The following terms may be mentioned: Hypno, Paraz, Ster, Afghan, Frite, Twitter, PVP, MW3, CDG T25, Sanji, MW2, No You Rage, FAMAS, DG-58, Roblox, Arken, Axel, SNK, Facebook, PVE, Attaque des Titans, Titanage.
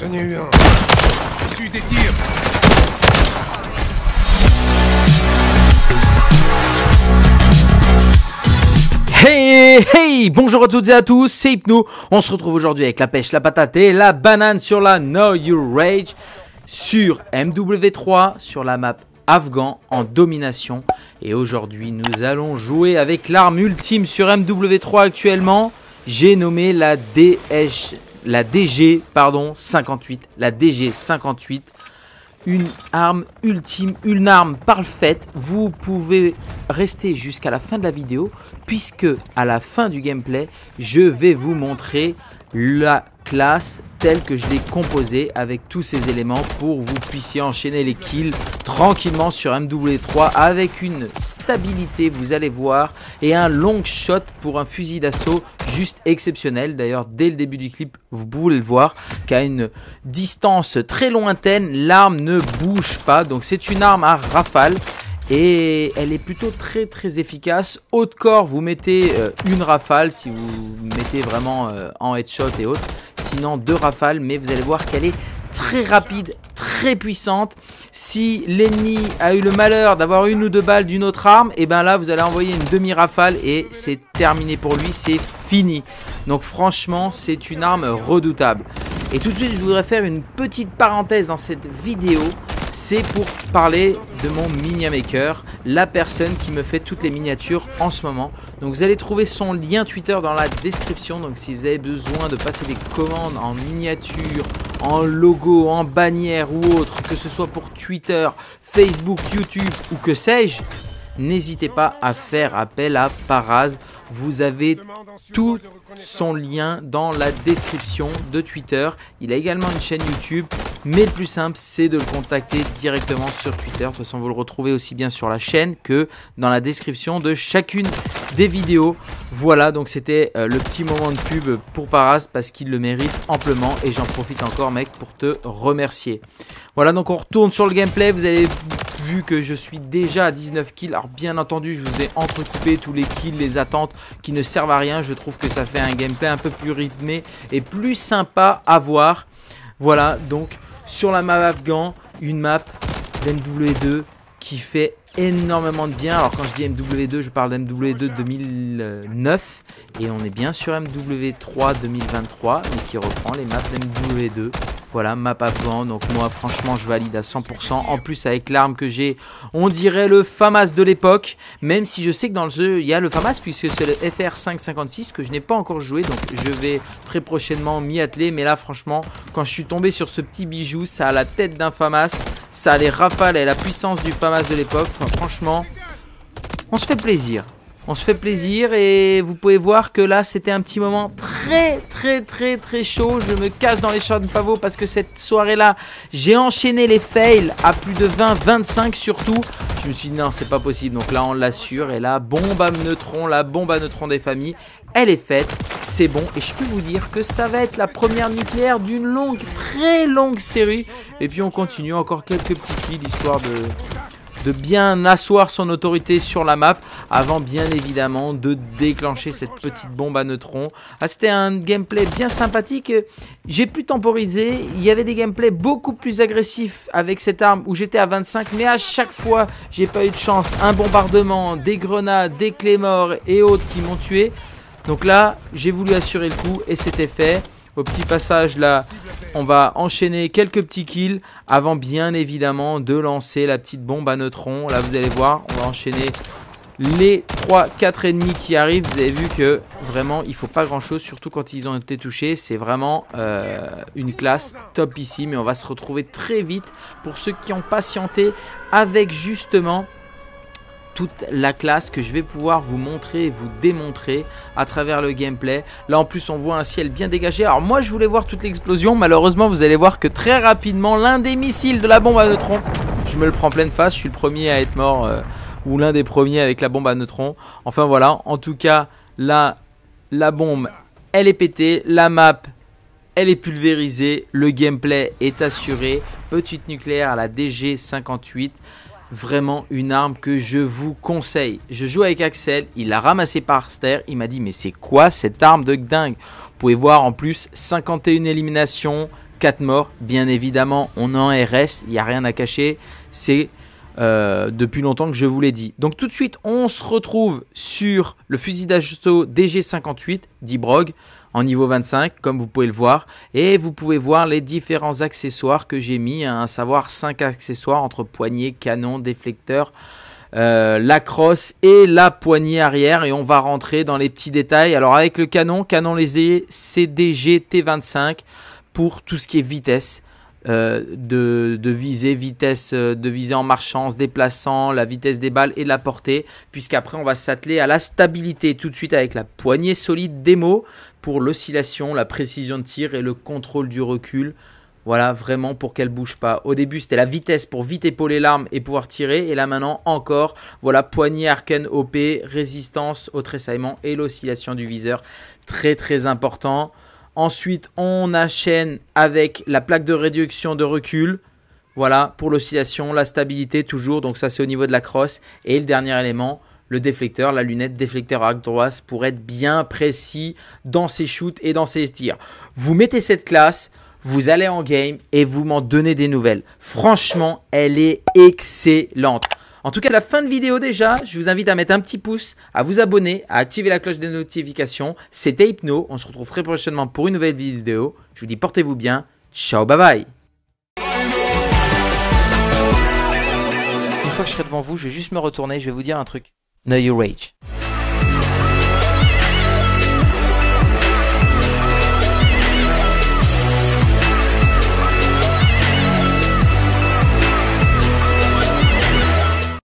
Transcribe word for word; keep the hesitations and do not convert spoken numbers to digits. J'en ai eu un. Je suis des tirs. Hey hey, bonjour à toutes et à tous, c'est Hypno. On se retrouve aujourd'hui avec la pêche, la patate et la banane sur la No You Rage sur M W trois sur la map Afghan en domination. Et aujourd'hui nous allons jouer avec l'arme ultime sur M W trois actuellement. J'ai nommé la D H, la D G, pardon, cinquante-huit, la D G cinquante-huit. Une arme ultime, une arme parfaite. Vous pouvez rester jusqu'à la fin de la vidéo, puisque à la fin du gameplay, je vais vous montrer la classe telle que je l'ai composée avec tous ces éléments pour que vous puissiez enchaîner les kills tranquillement sur M W trois avec une stabilité, vous allez voir, et un long shot pour un fusil d'assaut juste exceptionnel. D'ailleurs, dès le début du clip, vous pouvez le voir qu'à une distance très lointaine, l'arme ne bouge pas. Donc c'est une arme à rafale. Et elle est plutôt très très efficace. Haut de corps, vous mettez euh, une rafale si vous mettez vraiment euh, en headshot et autres. Sinon deux rafales, mais vous allez voir qu'elle est très rapide, très puissante. Si l'ennemi a eu le malheur d'avoir une ou deux balles d'une autre arme, et bien là vous allez envoyer une demi-rafale et c'est terminé pour lui, c'est fini. Donc franchement c'est une arme redoutable. Et tout de suite je voudrais faire une petite parenthèse dans cette vidéo. C'est pour parler de mon miniamaker, la personne qui me fait toutes les miniatures en ce moment. Donc vous allez trouver son lien Twitter dans la description. Donc si vous avez besoin de passer des commandes en miniature, en logo, en bannière ou autre, que ce soit pour Twitter, Facebook, YouTube ou que sais-je, n'hésitez pas à faire appel à Paraz. Vous avez tout son lien dans la description de Twitter. Il a également une chaîne YouTube. Mais le plus simple, c'est de le contacter directement sur Twitter. De toute façon, vous le retrouvez aussi bien sur la chaîne que dans la description de chacune des vidéos. Voilà, donc c'était le petit moment de pub pour Paraz parce qu'il le mérite amplement. Et j'en profite encore, mec, pour te remercier. Voilà, donc on retourne sur le gameplay. Vous avez vu que je suis déjà à dix-neuf kills. Alors, bien entendu, je vous ai entrecoupé tous les kills, les attentes qui ne servent à rien. Je trouve que ça fait un gameplay un peu plus rythmé et plus sympa à voir. Voilà, donc... sur la map Afghan, une map d'M W deux qui fait énormément de bien. Alors quand je dis M W deux, je parle d'M W deux deux mille neuf. Et on est bien sur M W trois deux mille vingt-trois, mais qui reprend les maps M W deux. Voilà, map Afghan. Donc moi, franchement, je valide à cent pour cent. En plus, avec l'arme que j'ai, on dirait le FAMAS de l'époque. Même si je sais que dans le jeu, il y a le FAMAS, puisque c'est le F R cinq cinq six que je n'ai pas encore joué. Donc je vais très prochainement m'y atteler. Mais là, franchement, quand je suis tombé sur ce petit bijou, ça a la tête d'un FAMAS. Ça a les rafales et la puissance du FAMAS de l'époque. Enfin, franchement, on se fait plaisir. On se fait plaisir et vous pouvez voir que là, c'était un petit moment très, très, très, très chaud. Je me cache dans les champs de pavots parce que cette soirée-là, j'ai enchaîné les fails à plus de vingt, vingt-cinq surtout. Je me suis dit non, c'est pas possible. Donc là, on l'assure. Et là, bombe à neutrons, la bombe à neutrons des familles, elle est faite. C'est bon. Et je peux vous dire que ça va être la première nucléaire d'une longue, très longue série. Et puis, on continue encore quelques petits kills histoire de... de bien asseoir son autorité sur la map avant bien évidemment de déclencher cette petite bombe à neutrons. Ah, c'était un gameplay bien sympathique, j'ai pu temporiser, il y avait des gameplays beaucoup plus agressifs avec cette arme où j'étais à vingt-cinq, mais à chaque fois j'ai pas eu de chance, un bombardement, des grenades, des clés morts et autres qui m'ont tué. Donc là j'ai voulu assurer le coup et c'était fait. Au petit passage là, on va enchaîner quelques petits kills avant bien évidemment de lancer la petite bombe à neutrons. Là vous allez voir, on va enchaîner les trois quatre ennemis qui arrivent. Vous avez vu que vraiment il faut pas grand chose, surtout quand ils ont été touchés. C'est vraiment euh, une classe top ici, mais on va se retrouver très vite pour ceux qui ont patienté avec justement... toute la classe que je vais pouvoir vous montrer et vous démontrer à travers le gameplay. Là en plus on voit un ciel bien dégagé. Alors moi je voulais voir toute l'explosion. Malheureusement vous allez voir que très rapidement l'un des missiles de la bombe à neutrons, je me le prends pleine face. Je suis le premier à être mort euh, ou l'un des premiers avec la bombe à neutrons. Enfin voilà, en tout cas là la bombe elle est pétée, la map elle est pulvérisée, le gameplay est assuré. Petite nucléaire à la D G cinquante-huit. Vraiment une arme que je vous conseille. Je joue avec Axel, il l'a ramassé par Ster, il m'a dit mais c'est quoi cette arme de dingue. Vous pouvez voir en plus cinquante et une éliminations, quatre morts, bien évidemment, on est en R S, il n'y a rien à cacher, c'est euh, depuis longtemps que je vous l'ai dit. Donc tout de suite, on se retrouve sur le fusil d'assaut D G cinquante-huit d'Ibrog en niveau vingt-cinq, comme vous pouvez le voir, et vous pouvez voir les différents accessoires que j'ai mis, hein, à savoir cinq accessoires entre poignée, canon, déflecteur, Euh, la crosse et la poignée arrière, et on va rentrer dans les petits détails. Alors avec le canon, canon léger C D G T vingt-cinq pour tout ce qui est vitesse euh, de, de visée, vitesse de visée en marchant, en se déplaçant, la vitesse des balles et la portée, puisqu'après on va s'atteler à la stabilité tout de suite avec la poignée solide démo pour l'oscillation, la précision de tir et le contrôle du recul. Voilà, vraiment pour qu'elle ne bouge pas. Au début, c'était la vitesse pour vite épauler l'arme et pouvoir tirer. Et là, maintenant, encore, voilà, poignée Arken O P, résistance au tressaillement et l'oscillation du viseur. Très, très important. Ensuite, on enchaîne avec la plaque de réduction de recul. Voilà, pour l'oscillation, la stabilité toujours. Donc ça, c'est au niveau de la crosse. Et le dernier élément, le déflecteur, la lunette déflecteur arc droite pour être bien précis dans ses shoots et dans ses tirs. Vous mettez cette classe, vous allez en game et vous m'en donnez des nouvelles. Franchement, elle est excellente. En tout cas, à la fin de vidéo déjà, je vous invite à mettre un petit pouce, à vous abonner, à activer la cloche des notifications. C'était Hypno. On se retrouve très prochainement pour une nouvelle vidéo. Je vous dis portez-vous bien. Ciao, bye bye. Une fois que je serai devant vous, je vais juste me retourner. Je vais vous dire un truc. No You Rage.